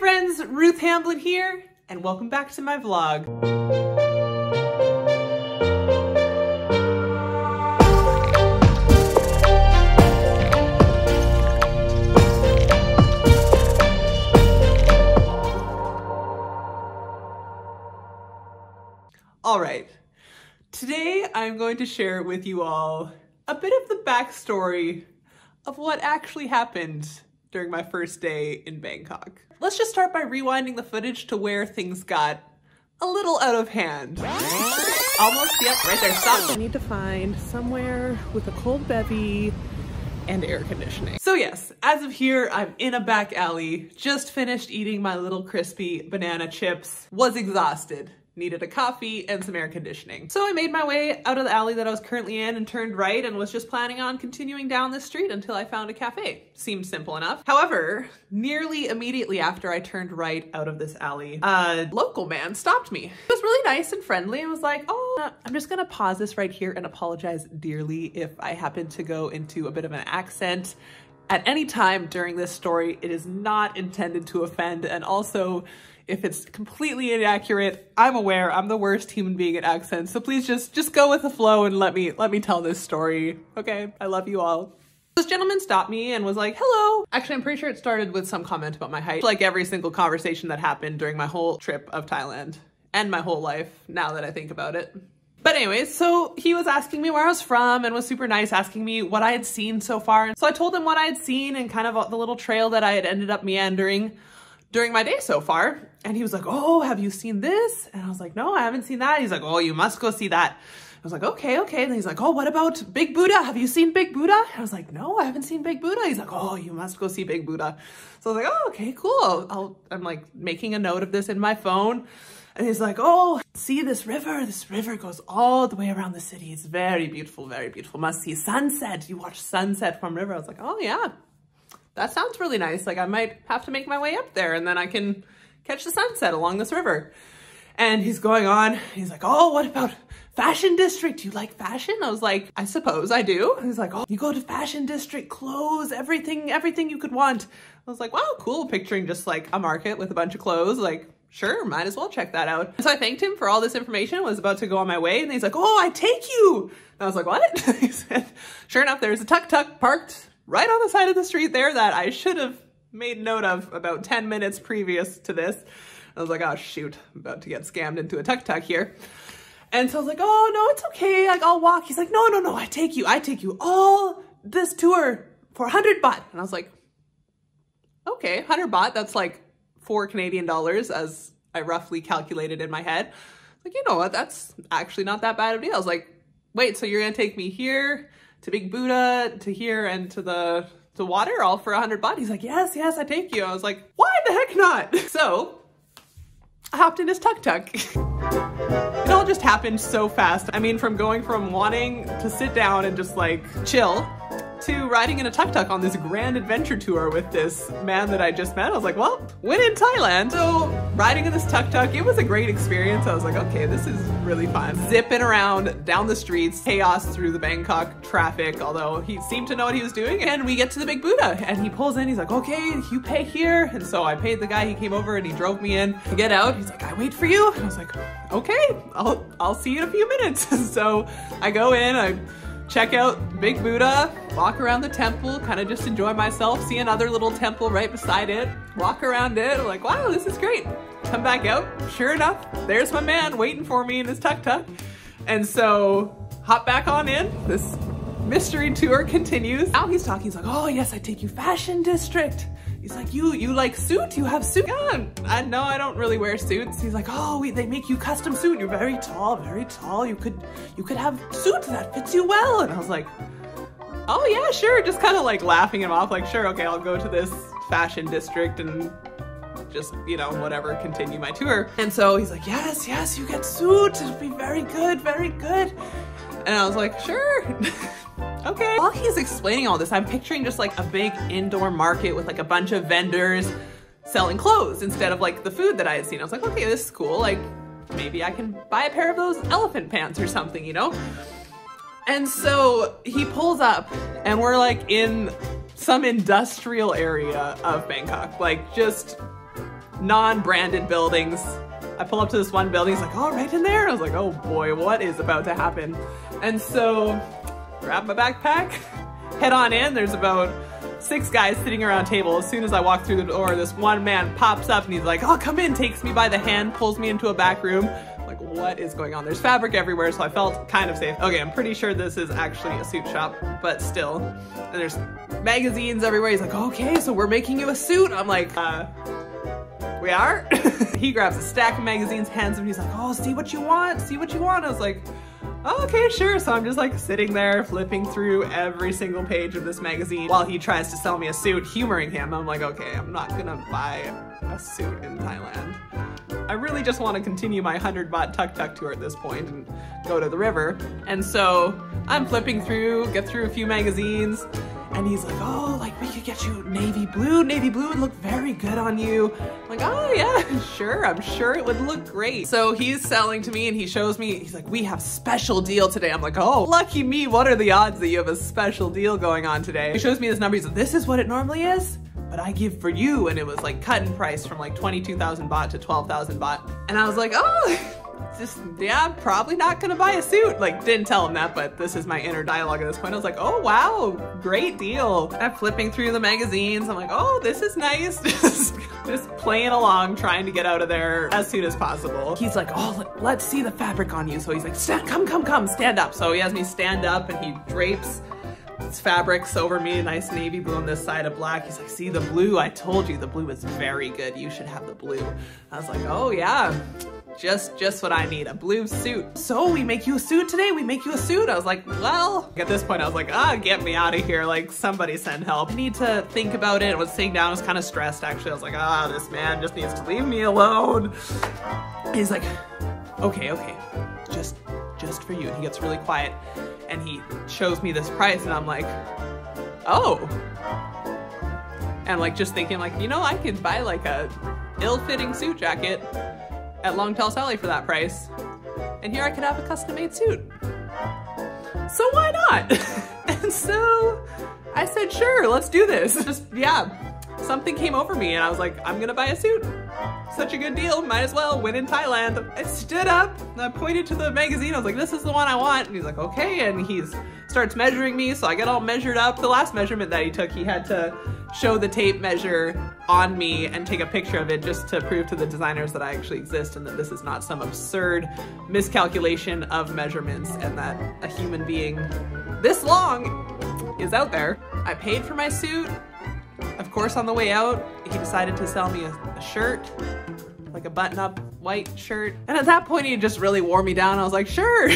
friends, Ruth Hamblin here, and welcome back to my vlog. All right, today I'm going to share with you all a bit of the backstory of what actually happened during my first day in Bangkok. Let's just start by rewinding the footage to where things got a little out of hand. Almost, yep, right there, stop. I need to find somewhere with a cold bevy and air conditioning. So yes, as of here, I'm in a back alley, just finished eating my little crispy banana chips, was exhausted, needed a coffee and some air conditioning. So I made my way out of the alley that I was currently in and turned right and was just planning on continuing down this street until I found a cafe. Seemed simple enough. However, nearly immediately after I turned right out of this alley, a local man stopped me. He was really nice and friendly and was like, oh, I'm just gonna pause this right here and apologize dearly if I happen to go into a bit of an accent. At any time during this story, it is not intended to offend, and also, if it's completely inaccurate, I'm aware I'm the worst human being at accents, so please just go with the flow and let me tell this story, okay? I love you all. This gentleman stopped me and was like, hello. Actually, I'm pretty sure it started with some comment about my height, like every single conversation that happened during my whole trip of Thailand and my whole life, now that I think about it. But anyways, so he was asking me where I was from and was super nice, asking me what I had seen so far. And so I told him what I had seen and kind of the little trail that I had ended up meandering during my day so far. And he was like, oh, have you seen this? And I was like, no, I haven't seen that. He's like, oh, you must go see that. I was like, okay, okay. And he's like, oh, what about Big Buddha? Have you seen Big Buddha? And I was like, no, I haven't seen Big Buddha. He's like, oh, you must go see Big Buddha. So I was like, oh, okay, cool. I'm like making a note of this in my phone. And he's like, oh, see this river? This river goes all the way around the city. It's very beautiful, very beautiful. Must see sunset. You watch sunset from river. I was like, oh yeah, that sounds really nice. Like I might have to make my way up there and then I can catch the sunset along this river. And he's going on. He's like, oh, what about fashion district? Do you like fashion? I was like, I suppose I do. He's like, oh, you go to fashion district, clothes, everything you could want. I was like, wow, cool. Picturing just like a market with a bunch of clothes, like, sure, might as well check that out. So I thanked him for all this information, was about to go on my way, and he's like, oh, I take you. And I was like, what? He said, sure enough, there's a tuk-tuk parked right on the side of the street there that I should have made note of about 10 minutes previous to this. I was like, oh shoot, I'm about to get scammed into a tuk-tuk here. And so I was like, oh no, it's okay, like I'll walk. He's like, no, no, no, I take you all this tour for 100 baht. And I was like, okay, 100 baht, that's like $4 Canadian as I roughly calculated in my head. Like, you know what, that's actually not that bad of a deal. I was like, wait, so you're gonna take me here to Big Buddha, to here and to the water all for 100 baht? He's like, yes, yes, I take you. I was like, why the heck not? So I hopped in his tuk-tuk. It all just happened so fast. I mean, from going from wanting to sit down and just like chill to riding in a tuk-tuk on this grand adventure tour with this man that I just met. I was like, well, when in Thailand. So riding in this tuk-tuk, it was a great experience. I was like, okay, this is really fun. Zipping around down the streets, chaos through the Bangkok traffic, although he seemed to know what he was doing. And we get to the Big Buddha and he pulls in, he's like, okay, you pay here. And so I paid the guy, he came over and he drove me in. I get out, he's like, I wait for you. And I was like, okay, I'll see you in a few minutes. So I go in, I check out Big Buddha, walk around the temple, kind of just enjoy myself, see another little temple right beside it, walk around it, I'm like, wow, this is great. Come back out, sure enough, there's my man waiting for me in his tuk-tuk. And so, hop back on in, this mystery tour continues. Now he's talking, he's like, oh yes, I take you fashion district. He's like, you like suit? You have suit? Yeah, I don't really wear suits. He's like, oh, they make you custom suit. You're very tall, very tall. You could have suit that fits you well. And I was like, oh yeah, sure. Just kind of like laughing him off, like, sure, okay, I'll go to this fashion district and just, you know, whatever, continue my tour. And so he's like, yes, yes, you get suit. It'll be very good, very good. And I was like, sure. Okay. While he's explaining all this, I'm picturing just like a big indoor market with like a bunch of vendors selling clothes instead of like the food that I had seen. I was like, okay, this is cool. Like maybe I can buy a pair of those elephant pants or something, you know? And so he pulls up and we're like in some industrial area of Bangkok, like just non-branded buildings. I pull up to this one building, he's like, oh, right in there. I was like, oh boy, what is about to happen? And so, grab my backpack, head on in. There's about 6 guys sitting around table. As soon as I walk through the door, this one man pops up and he's like, oh, come in, takes me by the hand, pulls me into a back room. I'm like, what is going on? There's fabric everywhere, so I felt kind of safe. Okay, I'm pretty sure this is actually a suit shop, but still. And there's magazines everywhere. He's like, okay, so we're making you a suit. I'm like, we are? He grabs a stack of magazines, hands him, and he's like, oh, see what you want, see what you want. I was like, oh, okay, sure. So I'm just like sitting there flipping through every single page of this magazine while he tries to sell me a suit, humoring him. I'm like, okay, I'm not gonna buy a suit in Thailand. I really just want to continue my 100 baht tuk-tuk tour at this point and go to the river. And so I'm flipping through, get through a few magazines, and he's like, oh, like we could get you navy blue would look very good on you. I'm like, oh yeah, sure, I'm sure it would look great. So he's selling to me and he shows me, he's like, we have special deal today. I'm like, oh, lucky me, what are the odds that you have a special deal going on today? He shows me his number, he's like, this is what it normally is, but I give for you. And it was like cut in price from like 22,000 baht to 12,000 baht. And I was like, oh, just, yeah, I'm probably not gonna buy a suit. Like, didn't tell him that, but this is my inner dialogue at this point. I was like, oh wow, great deal. I'm flipping through the magazines. I'm like, oh, this is nice. Just playing along, trying to get out of there as soon as possible. He's like, oh, let's see the fabric on you. So he's like, come, stand up. So he has me stand up and he drapes this fabrics over me, nice navy blue on this side of black. He's like, see the blue? I told you the blue is very good. You should have the blue. I was like, oh yeah. Just what I need, a blue suit. So we make you a suit today, we make you a suit. I was like, well, at this point I was like, ah, get me out of here. Like, somebody send help. I need to think about it. I was sitting down, I was kind of stressed actually. I was like, ah, this man just needs to leave me alone. He's like, okay, just for you. And he gets really quiet and he shows me this price and I'm like, oh. And like just thinking like, you know, I could buy like a ill-fitting suit jacket at Long Tail Sally for that price. And here I could have a custom-made suit. So why not? And so I said, sure, let's do this. Just, yeah, something came over me and I was like, I'm gonna buy a suit. Such a good deal, might as well, win in Thailand. I stood up and I pointed to the magazine. I was like, this is the one I want. And he's like, okay. And he starts measuring me. So I get all measured up. The last measurement that he took, he had to show the tape measure on me and take a picture of it just to prove to the designers that I actually exist and that this is not some absurd miscalculation of measurements and that a human being this long is out there. I paid for my suit. Of course, on the way out, he decided to sell me a shirt, like a button-up white shirt. And at that point, he just really wore me down. I was like, sure,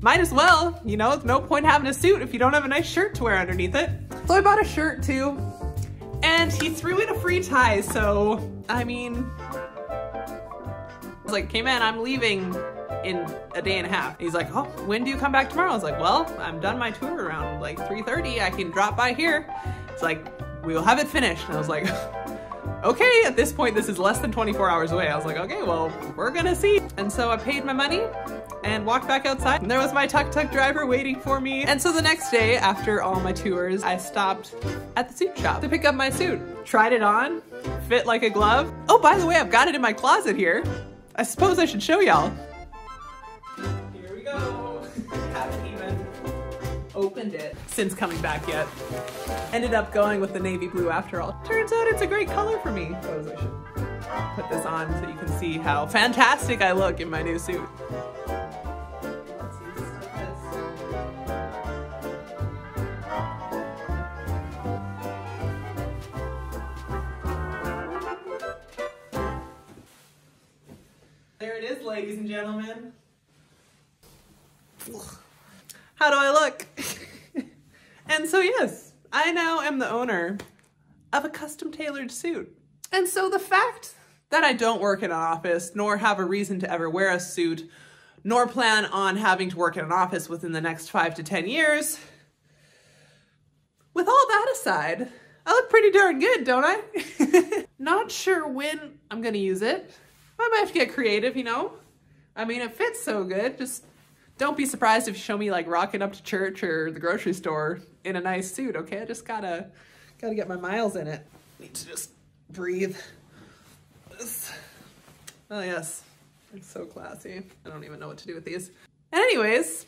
might as well. You know, it's no point having a suit if you don't have a nice shirt to wear underneath it. So I bought a shirt too, and he threw in a free tie. So, I mean, I was like, okay, man, I'm leaving in a day and a half. And he's like, oh, when do you come back tomorrow? I was like, well, I'm done my tour around like 3:30. I can drop by here. It's like, we'll have it finished. And I was like, okay, at this point, this is less than 24 hours away. I was like, okay, well, we're gonna see. And so I paid my money and walked back outside. And there was my tuk-tuk driver waiting for me. And so the next day, after all my tours, I stopped at the suit shop to pick up my suit. Tried it on, fit like a glove. Oh, by the way, I've got it in my closet here. I suppose I should show y'all. Here we go. Haven't even opened it since coming back yet. Ended up going with the navy blue after all. Turns out it's a great color for me. I suppose I should put this on so you can see how fantastic I look in my new suit. Let's see this like this. There it is, ladies and gentlemen. How do I look? And so yes, I now am the owner of a custom tailored suit. And so the fact that I don't work in an office, nor have a reason to ever wear a suit, nor plan on having to work in an office within the next 5 to 10 years, with all that aside, I look pretty darn good, don't I? Not sure when I'm gonna use it. I might have to get creative, you know? I mean, it fits so good. Just don't be surprised if you show me like rocking up to church or the grocery store in a nice suit, okay? I just gotta get my miles in it. Need to just breathe. Oh yes, it's so classy. I don't even know what to do with these. Anyways,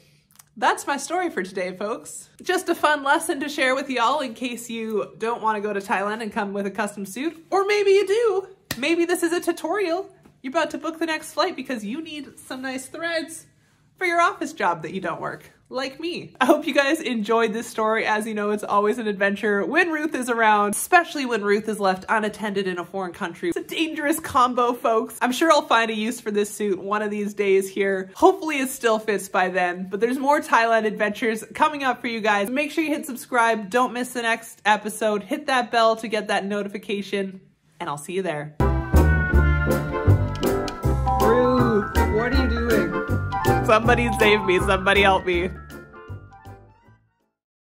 that's my story for today, folks. Just a fun lesson to share with y'all in case you don't want to go to Thailand and come with a custom suit, or maybe you do. Maybe this is a tutorial. You're about to book the next flight because you need some nice threads for your office job that you don't work, like me. I hope you guys enjoyed this story. As you know, it's always an adventure when Ruth is around, especially when Ruth is left unattended in a foreign country. It's a dangerous combo, folks. I'm sure I'll find a use for this suit one of these days here. Hopefully it still fits by then, but there's more Thailand adventures coming up for you guys. Make sure you hit subscribe. Don't miss the next episode. Hit that bell to get that notification, and I'll see you there. Ruth, what are you doing? Somebody save me, somebody help me.